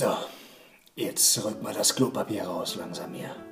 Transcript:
So, jetzt rück mal das Klopapier raus langsam hier.